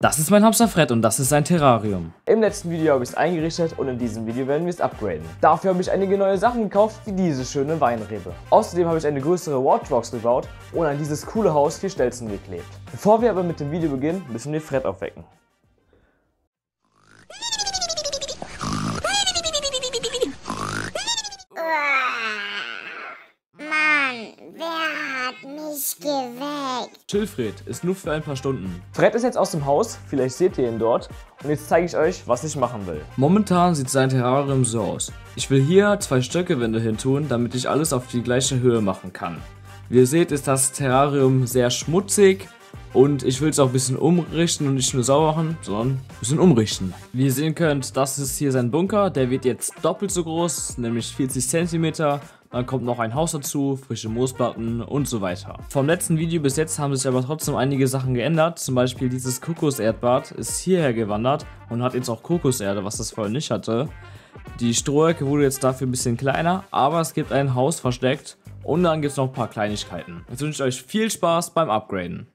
Das ist mein Hamster Fred und das ist sein Terrarium. Im letzten Video habe ich es eingerichtet und in diesem Video werden wir es upgraden. Dafür habe ich einige neue Sachen gekauft, wie diese schöne Weinrebe. Außerdem habe ich eine größere Watchbox gebaut und an dieses coole Haus 4 Stelzen geklebt. Bevor wir aber mit dem Video beginnen, müssen wir Fred aufwecken. Chill, Fred, ist nur für ein paar Stunden. Fred ist jetzt aus dem Haus, vielleicht seht ihr ihn dort. Und jetzt zeige ich euch, was ich machen will. Momentan sieht sein Terrarium so aus. Ich will hier 2 Stöckewände hin tun, damit ich alles auf die gleiche Höhe machen kann. Wie ihr seht, ist das Terrarium sehr schmutzig. Und ich will es auch ein bisschen umrichten und nicht nur sauber machen, sondern ein bisschen umrichten. Wie ihr sehen könnt, das ist hier sein Bunker. Der wird jetzt doppelt so groß, nämlich 40 cm. Dann kommt noch ein Haus dazu, frische Moosplatten und so weiter. Vom letzten Video bis jetzt haben sich aber trotzdem einige Sachen geändert. Zum Beispiel dieses Kokoserdbad ist hierher gewandert und hat jetzt auch Kokoserde, was das vorher nicht hatte. Die Strohecke wurde jetzt dafür ein bisschen kleiner, aber es gibt ein Haus versteckt und dann gibt es noch ein paar Kleinigkeiten. Jetzt wünsche ich euch viel Spaß beim Upgraden.